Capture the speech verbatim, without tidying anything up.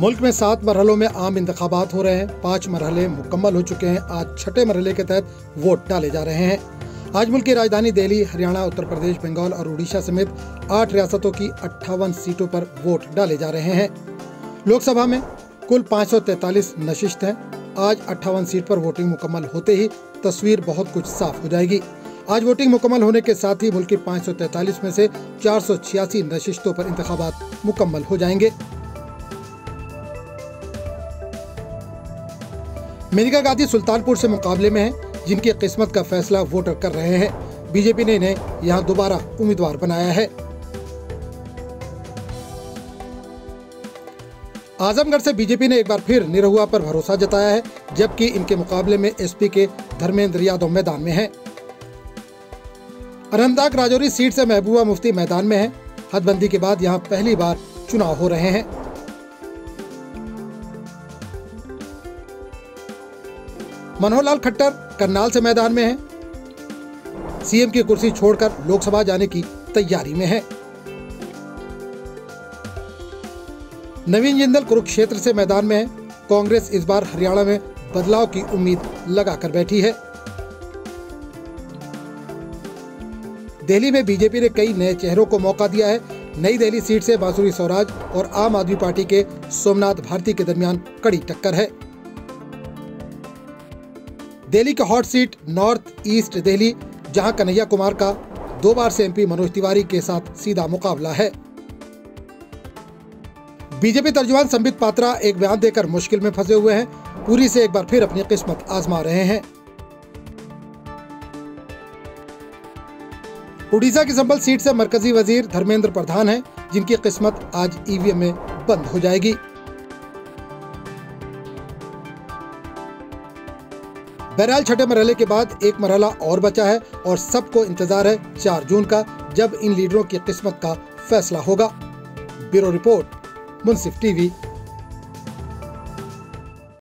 मुल्क में सात मरहलों में आम इंतखाबात हो रहे हैं। पाँच मरहले मुकम्मल हो चुके हैं। आज छठे मरहले के तहत वोट डाले जा रहे हैं। आज मुल्क की राजधानी दिल्ली, हरियाणा, उत्तर प्रदेश, बंगाल और उड़ीसा समेत आठ रियासतों की अट्ठावन सीटों पर वोट डाले जा रहे हैं। लोकसभा में कुल पाँच सौ तैंतालीस नशिस्त हैं। आज अट्ठावन सीट पर वोटिंग मुकम्मल होते ही तस्वीर बहुत कुछ साफ हो जाएगी। आज वोटिंग मुकम्मल होने के साथ ही मुल्क की पाँच सौ तैंतालीस में से चार सौ छियासी नशिस्तों पर इंतखाबात मुकम्मल हो जाएंगे। मेनका गांधी सुल्तानपुर से मुकाबले में हैं, जिनकी किस्मत का फैसला वोटर कर रहे हैं। बीजेपी ने इन्हें यहां दोबारा उम्मीदवार बनाया है। आजमगढ़ से बीजेपी ने एक बार फिर निरहुआ पर भरोसा जताया है, जबकि इनके मुकाबले में एसपी के धर्मेंद्र यादव मैदान में हैं। अनंतनाग राजौरी सीट से महबूबा मुफ्ती मैदान में हैं। हदबंदी के बाद यहाँ पहली बार चुनाव हो रहे हैं। मनोहरलाल खट्टर करनाल से मैदान में हैं। सीएम की कुर्सी छोड़कर लोकसभा जाने की तैयारी में हैं। नवीन जिंदल कुरुक्षेत्र से मैदान में हैं। कांग्रेस इस बार हरियाणा में बदलाव की उम्मीद लगाकर बैठी है। दिल्ली में बीजेपी ने कई नए चेहरों को मौका दिया है। नई दिल्ली सीट से बांसुरी स्वराज और आम आदमी पार्टी के सोमनाथ भारती के दरमियान कड़ी टक्कर है। दिल्ली का hot seat north east Delhi, जहां कन्हैया कुमार का दो बार से एमपी मनोज तिवारी के साथ सीधा मुकाबला है। बीजेपी तर्जुमान संबित पात्रा एक बयान देकर मुश्किल में फंसे हुए हैं। पूरी से एक बार फिर अपनी किस्मत आजमा रहे हैं। उड़ीसा की संबल सीट से मरकजी वजीर धर्मेंद्र प्रधान हैं, जिनकी किस्मत आज ईवीएम में बंद हो जाएगी। बहरहाल छठे मरहले के बाद एक मरहला और बचा है और सबको इंतजार है चार जून का, जब इन लीडरों की किस्मत का फैसला होगा। Bureau report, Munsif TV.